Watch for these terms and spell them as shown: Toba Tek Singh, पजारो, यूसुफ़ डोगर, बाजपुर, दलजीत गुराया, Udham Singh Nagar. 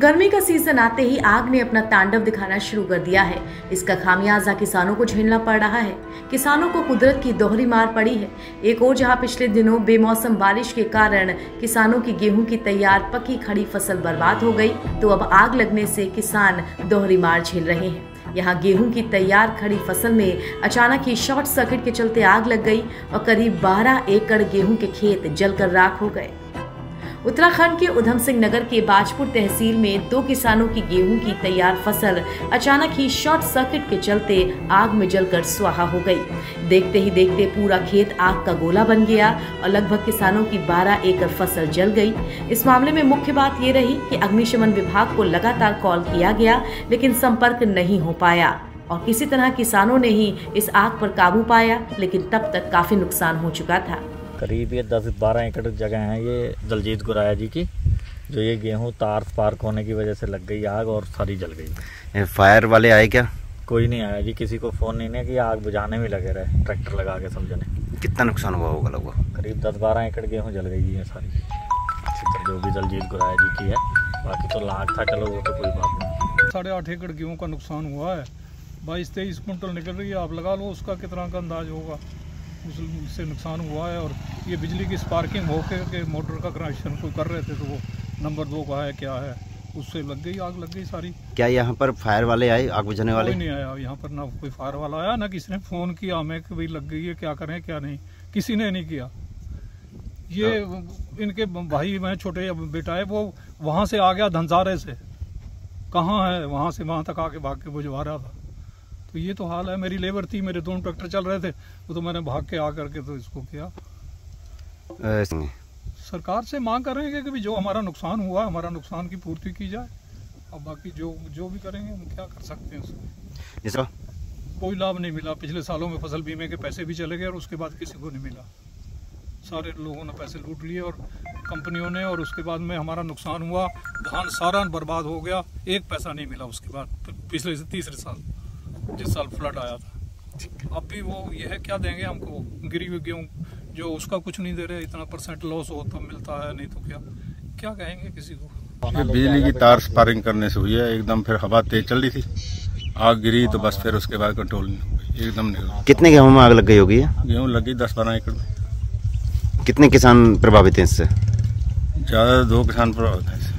गर्मी का सीजन आते ही आग ने अपना तांडव दिखाना शुरू कर दिया है। इसका खामियाजा किसानों को झेलना पड़ रहा है। किसानों को कुदरत की दोहरी मार पड़ी है। एक ओर जहां पिछले दिनों बेमौसम बारिश के कारण किसानों की गेहूं की तैयार पकी खड़ी फसल बर्बाद हो गई, तो अब आग लगने से किसान दोहरी मार झेल रहे हैं। यहाँ गेहूं की तैयार खड़ी फसल में अचानक ही शॉर्ट सर्किट के चलते आग लग गई और करीब 12 एकड़ गेहूं के खेत जलकर राख हो गए। उत्तराखंड के उधम सिंह नगर के बाजपुर तहसील में 2 किसानों की गेहूं की तैयार फसल अचानक ही शॉर्ट सर्किट के चलते आग में जलकर स्वाहा हो गई। देखते ही देखते पूरा खेत आग का गोला बन गया और लगभग किसानों की 12 एकड़ फसल जल गई। इस मामले में मुख्य बात ये रही कि अग्निशमन विभाग को लगातार कॉल किया गया, लेकिन संपर्क नहीं हो पाया और किसी तरह किसानों ने ही इस आग पर काबू पाया, लेकिन तब तक काफी नुकसान हो चुका था। करीब ये 10-12 एकड़ जगह है ये दलजीत गुराया जी की, जो ये गेहूं तार पार्क होने की वजह से लग गई आग और सारी जल गई। फायर वाले आए क्या? कोई नहीं आया जी, किसी को फोन नहीं है कि आग बुझाने में लगे रहे ट्रैक्टर लगा के। समझने कितना नुकसान हुआ होगा? लगभग करीब 10-12 एकड़ गेहूं जल गई है सारी, जो भी दलजीत गुराया जी की है। बाकी तो लाख था, चलो वो तो कोई बात नहीं। 8.5 एकड़ गेहूँ का नुकसान हुआ है। 22-23 कुंटल निकल रही है, आप लगा लो उसका कितना का अंदाज होगा, उससे नुकसान हुआ है। और ये बिजली की स्पार्किंग होकर के मोटर का कनेक्शन कोई कर रहे थे तो वो नंबर 2 का है क्या है, उससे लग गई आग लग गई सारी। क्या यहाँ पर फायर वाले आए आग बुझाने वाले? नहीं आया यहाँ पर, ना कोई फायर वाला आया, ना किसी ने फोन किया हमें कि भाई लग गई है क्या करें क्या नहीं, किसी ने नहीं किया। ये इनके भाई में छोटे बेटा है, वो वहाँ से आ गया धनसारे से, कहाँ है वहाँ से वहाँ तक आके भाग के बुझवा रहा था। तो ये तो हाल है। मेरी लेबर थी, मेरे 2 ट्रैक्टर चल रहे थे, वो तो मैंने भाग के आ करके तो इसको किया। सरकार से मांग कर रहे हैं कि जो हमारा नुकसान हुआ हमारा नुकसान की पूर्ति की जाए। अब बाकी जो भी करेंगे हम क्या कर सकते हैं उसमें। कोई लाभ नहीं मिला, पिछले सालों में फसल बीमे के पैसे भी चले गए और उसके बाद किसी को नहीं मिला। सारे लोगों ने पैसे लूट लिए और कंपनियों ने, और उसके बाद में हमारा नुकसान हुआ, धान सारा बर्बाद हो गया, एक पैसा नहीं मिला उसके बाद। पिछले तीसरे साल जिस साल फ्लड आया था, अब भी वो ये है क्या देंगे हमको गिरी हुई गेहूँ जो उसका कुछ नहीं दे रहे। इतना % लॉस होता मिलता है, नहीं तो क्या कहेंगे किसी को। बिजली की तार स्पारिंग करने से हुई है एकदम, फिर हवा तेज चल रही थी, आग गिरी तो बस फिर उसके बाद कंट्रोल एकदम नहीं। कितने गेहूँ में आग लग गई होगी? गेहूँ लग गई 10-12 एकड़ में। कितने किसान प्रभावित हैं इससे? ज़्यादा 2 किसान प्रभावित हैं।